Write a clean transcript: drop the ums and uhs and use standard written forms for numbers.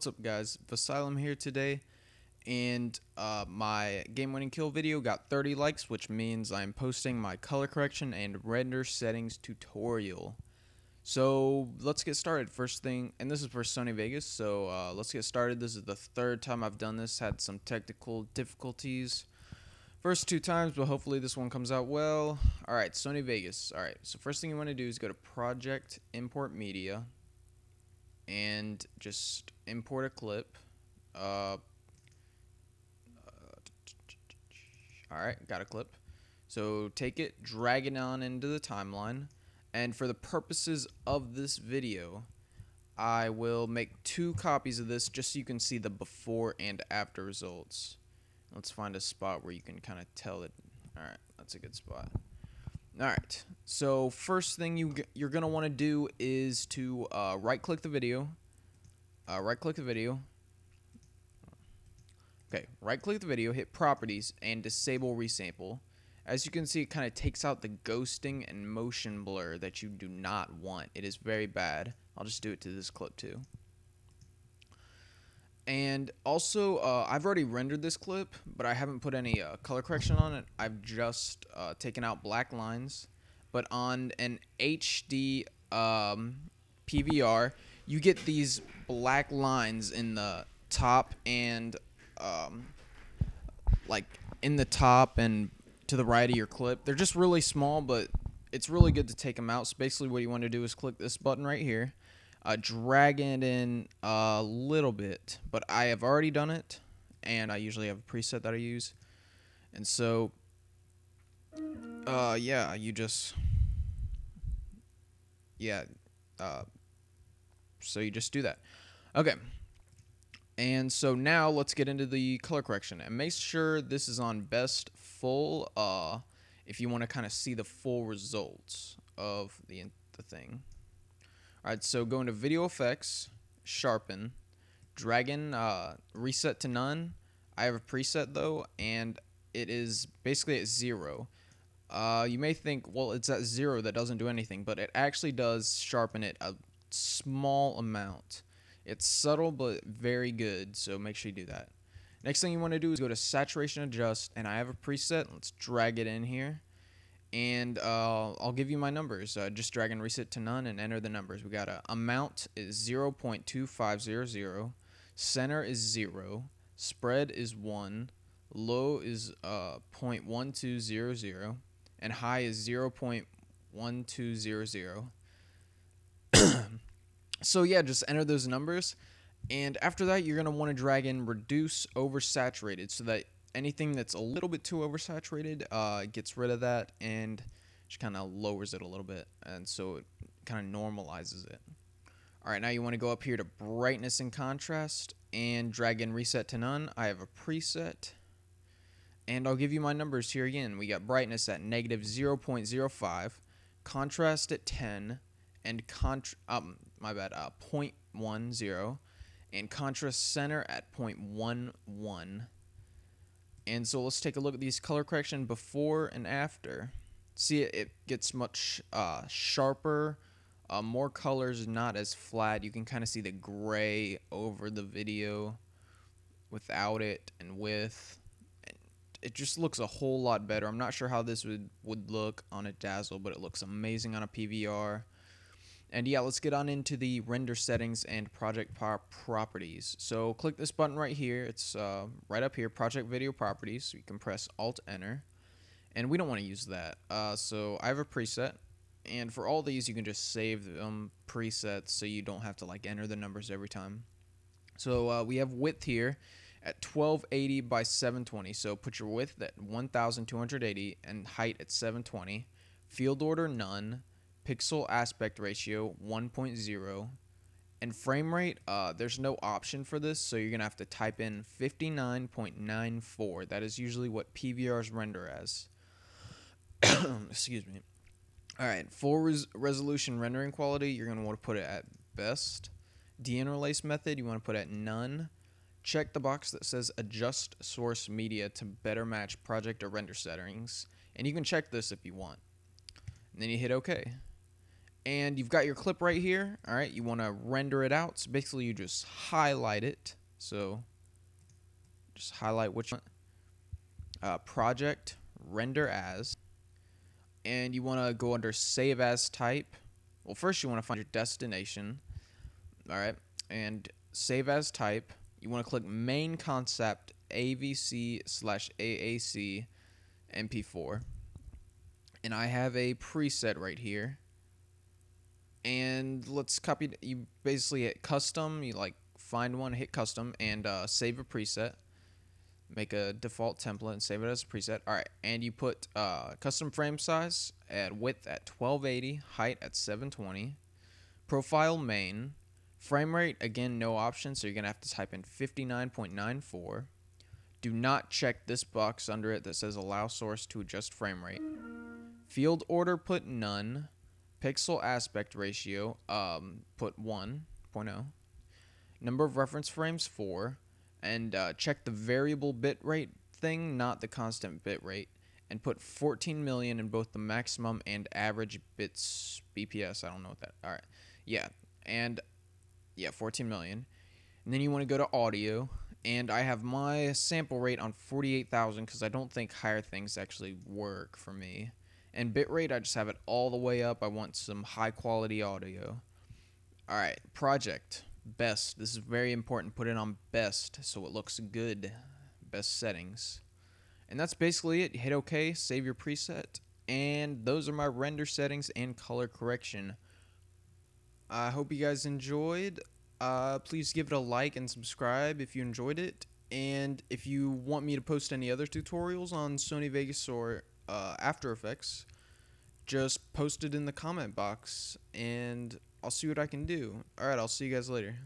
What's up, guys? Vesylum here today, and my game winning kill video got 30 likes, which means I'm posting my color correction and render settings tutorial. So let's get started. First thing, and this is for Sony Vegas, so let's get started. This is the third time I've done this, had some technical difficulties first two times, but hopefully this one comes out well. Alright, Sony Vegas. Alright, so first thing you want to do is go to Project, Import Media, and just import a clip. Alright, got a clip. So take it, drag it on into the timeline, and for the purposes of this video, I will make two copies of this just so you can see the before and after results. Let's find a spot where you can kind of tell it. Alright, that's a good spot. Alright, so first thing you're going to want to do is to right-click the video. Okay, right-click the video, hit Properties, and disable Resample. As you can see, it kind of takes out the ghosting and motion blur that you do not want. It is very bad. I'll just do it to this clip too. And also, I've already rendered this clip, but I haven't put any color correction on it. I've just taken out black lines. But on an HD PVR, you get these black lines in the top and to the right of your clip. They're just really small, but it's really good to take them out. So basically, what you want to do is click this button right here. Drag it in a little bit, but I have already done it, and I usually have a preset that I use, and so yeah, you just do that. Okay, and so now let's get into the color correction, and make sure this is on best full if you want to kind of see the full results of the thing. Alright, so go into Video Effects, Sharpen, drag in Reset to None. I have a preset though, and it is basically at 0. You may think, well, it's at 0, that doesn't do anything, but it actually does sharpen it a small amount. It's subtle, but very good, so make sure you do that. Next thing you want to do is go to Saturation Adjust, and I have a preset. Let's drag it in here. And I'll give you my numbers. Just drag and reset to none and enter the numbers. We got a amount is 0.2500, center is 0, spread is 1, low is 0.1200, and high is 0.1200. So yeah, just enter those numbers, and after that you're gonna want to drag in reduce oversaturated so that anything that's a little bit too oversaturated gets rid of that and just kind of lowers it a little bit, and so it kind of normalizes it. Alright, now you want to go up here to brightness and contrast and drag in reset to none. I have a preset, and I'll give you my numbers here again. We got brightness at -0.05, contrast at 10, and 0.10, and contrast center at 0.11. And so let's take a look at these color correction before and after. See, it gets much sharper, more colors, not as flat. You can kind of see the gray over the video without it and with. And it just looks a whole lot better. I'm not sure how this would look on a Dazzle, but it looks amazing on a PVR. And yeah, let's get on into the render settings and project properties. So click this button right here. It's right up here, project video properties. So you can press Alt Enter, and we don't want to use that. So I have a preset, and for all these, you can just save them presets so you don't have to like enter the numbers every time. So we have width here at 1280 by 720. So put your width at 1280 and height at 720. Field order none. Pixel aspect ratio 1.0, and frame rate, there's no option for this, so you're gonna have to type in 59.94. that is usually what PVRs render as. Excuse me. Alright, full resolution rendering quality, you're gonna want to put it at best. Deinterlace method, you want to put at none. Check the box that says adjust source media to better match project or render settings, and you can check this if you want, and then you hit OK. and you've got your clip right here. All right, you want to render it out. So basically, you just highlight it. So just highlight which one. Project, render as, and you want to go under save as type. Well, first you want to find your destination. All right, and save as type. You want to click main concept AVC/AAC MP4, and I have a preset right here. And let's copy. You basically hit custom. You like find one, hit custom, and save a preset. Make a default template and save it as a preset. All right, and you put custom frame size at width at 1280, height at 720, profile main, frame rate again no option, so you're gonna have to type in 59.94. Do not check this box under it that says allow source to adjust frame rate. Field order put none. Pixel aspect ratio put 1.0. Number of reference frames 4. And check the variable bitrate thing, not the constant bitrate, and put 14 million in both the maximum and average bits BPS. I don't know what that. All right, yeah, and yeah, 14 million. And then you want to go to audio, and I have my sample rate on 48,000 because I don't think higher things actually work for me. And bitrate, I just have it all the way up. I want some high quality audio. All right, project. Best. This is very important. Put it on best so it looks good. Best settings. And that's basically it. Hit OK, save your preset, and those are my render settings and color correction. I hope you guys enjoyed. Please give it a like and subscribe if you enjoyed it. And if you want me to post any other tutorials on Sony Vegas or After Effects, just post it in the comment box and I'll see what I can do. Alright, I'll see you guys later.